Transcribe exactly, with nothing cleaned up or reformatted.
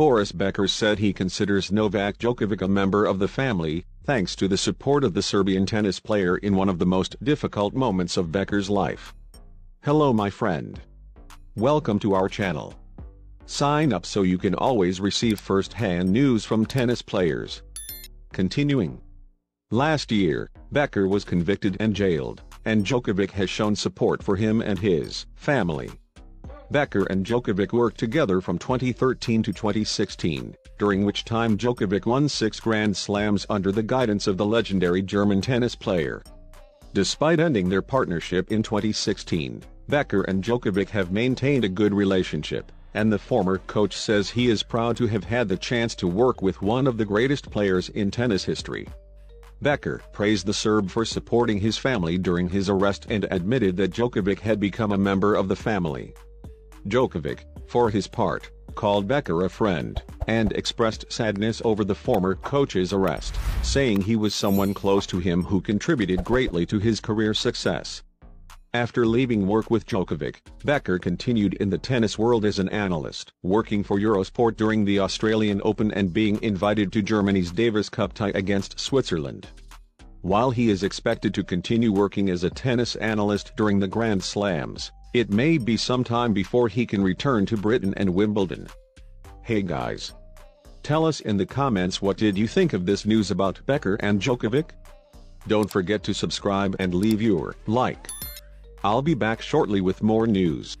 Boris Becker said he considers Novak Djokovic a member of the family, thanks to the support of the Serbian tennis player in one of the most difficult moments of Becker's life. Hello my friend. Welcome to our channel. Sign up so you can always receive first-hand news from tennis players. Continuing. Last year, Becker was convicted and jailed, and Djokovic has shown support for him and his family. Becker and Djokovic worked together from twenty thirteen to twenty sixteen, during which time Djokovic won six Grand Slams under the guidance of the legendary German tennis player. Despite ending their partnership in twenty sixteen, Becker and Djokovic have maintained a good relationship, and the former coach says he is proud to have had the chance to work with one of the greatest players in tennis history. Becker praised the Serb for supporting his family during his arrest and admitted that Djokovic had become a member of the family. Djokovic, for his part, called Becker a friend, and expressed sadness over the former coach's arrest, saying he was someone close to him who contributed greatly to his career success. After leaving work with Djokovic, Becker continued in the tennis world as an analyst, working for Eurosport during the Australian Open and being invited to Germany's Davis Cup tie against Switzerland. While he is expected to continue working as a tennis analyst during the Grand Slams, it may be some time before he can return to Britain and Wimbledon. Hey guys! Tell us in the comments, what did you think of this news about Becker and Djokovic? Don't forget to subscribe and leave your like. I'll be back shortly with more news.